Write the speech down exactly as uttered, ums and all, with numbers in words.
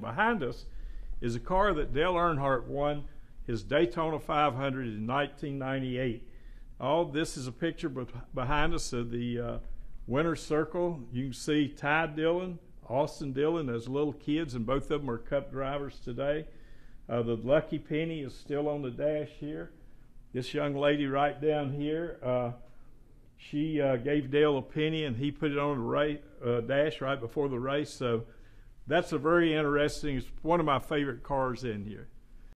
Behind us is a car that Dale Earnhardt won his Daytona five hundred in nineteen ninety-eight. All this is a picture behind us of the uh, winner's circle. You can see Ty Dillon, Austin Dillon as little kids, and both of them are Cup drivers today. Uh, the Lucky Penny is still on the dash here. This young lady right down here, uh, she uh, gave Dale a penny and he put it on the race, uh, dash right before the race. So that's a very interesting, it's one of my favorite cars in here.